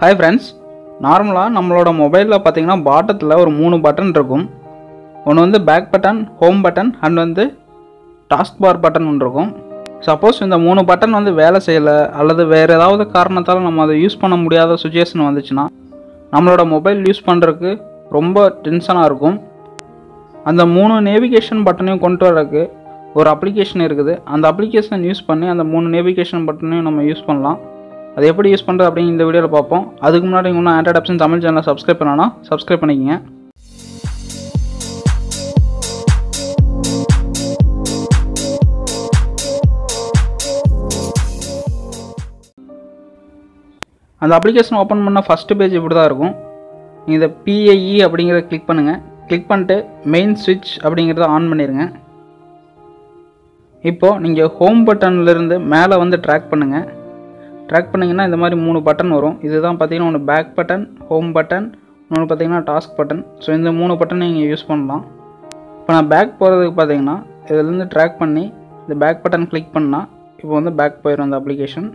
Hi friends, normally நம்மளோட மொபைல்ல பாத்தீங்கன்னா பாட்டத்துல ஒரு மூணு பட்டன் இருக்கும். ஒன்னு வந்து back button, home button and வந்து டாஸ்க் பார் பட்டன் இருக்கும். சப்போஸ் இந்த மூணு பட்டன் வந்து வேலை செய்யல அல்லது வேற ஏதாவது காரணத்தால நம்ம அதை யூஸ் பண்ண முடியாத சிச்சுவேஷன் வந்துச்சுனா நம்மளோட மொபைல் யூஸ் பண்றதுக்கு ரொம்ப டென்ஷனா இருக்கும். அந்த மூணு நேவிகேஷன் பட்டனையும் கொண்டு வரதுக்கு ஒரு அப்ளிகேஷன் இருக்குது. அந்த அப்ளிகேஷன் யூஸ் பண்ணி அந்த மூணு நேவிகேஷன் பட்டனையும் நம்ம யூஸ் பண்ணலாம். அது எப்படி யூஸ் பண்ணுறது அப்படிங்க இந்த வீடியோவில் பார்ப்போம். அதுக்கு முன்னாடி இன்னும் ஆண்ட்ராய்ட் ஆப்ஷன் தமிழ் சேனலை சப்ஸ்கிரைப் பண்ணனா சப்ஸ்கிரைப் பண்ணிக்கங்க. அந்த அப்ளிகேஷன் ஓப்பன் பண்ணால் ஃபஸ்ட்டு பேஜ் இப்படி தான் இருக்கும். நீங்கள் இதை PAE அப்படிங்கிறத கிளிக் பண்ணுங்கள். கிளிக் பண்ணிட்டு மெயின் ஸ்விட்ச் அப்படிங்கிறத ஆன் பண்ணிடுங்க. இப்போது நீங்கள் ஹோம் பட்டன்லேருந்து மேலே வந்து ட்ராக் பண்ணுங்கள். ட்ராக் பண்ணிங்கன்னா இந்த மாதிரி மூணு பட்டன் வரும். இதுதான் பார்த்தீங்கன்னா ஒன்று பேக் பட்டன், ஹோம் பட்டன், இன்னொன்று பார்த்தீங்கன்னா டாஸ்க் பட்டன். ஸோ இந்த மூணு பட்டன் நீங்கள் யூஸ் பண்ணலாம். இப்போ நான் பேக் போகிறதுக்கு பார்த்தீங்கன்னா இதுலேருந்து ட்ராக் பண்ணி இந்த பேக் பட்டன் கிளிக் பண்ணால் இப்போ வந்து பேக் போயிடும் அந்த அப்ளிகேஷன்.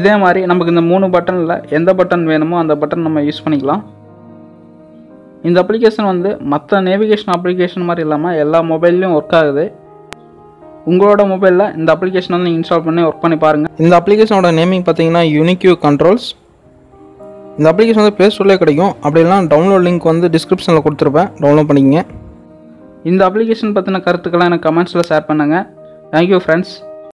இதே மாதிரி நமக்கு இந்த மூணு பட்டனில் எந்த பட்டன் வேணுமோ அந்த பட்டன் நம்ம யூஸ் பண்ணிக்கலாம். இந்த அப்ளிகேஷன் வந்து மற்ற நேவிகேஷன் அப்ளிகேஷன் மாதிரி இல்லாமல் எல்லா மொபைல்லையும் ஒர்க் ஆகுது. உங்களோட மொபைலில் இந்த அப்ளிகேஷன் வந்து இன்ஸ்டால் பண்ணி ஒர்க் பண்ணி பாருங்கள். இந்த அப்ளிகேஷனோட நேமிங் பார்த்தீங்கன்னா யூனிக்யூ கண்ட்ரோல்ஸ். இந்த அப்ளிகேஷன் வந்து ப்ளே ஸ்டோர்லேயே கிடைக்கும். அப்படிலாம் டவுன்லோட் லிங்க் வந்து டிஸ்கிரிப்ஷனில் கொடுத்துருப்பேன், டவுன்லோட் பண்ணிக்கங்க. இந்த அப்ளிகேஷன் பற்றின கருத்துக்கெல்லாம் எனக்கு கமெண்ட்ஸில் ஷேர் பண்ணுங்கள். Thank you friends.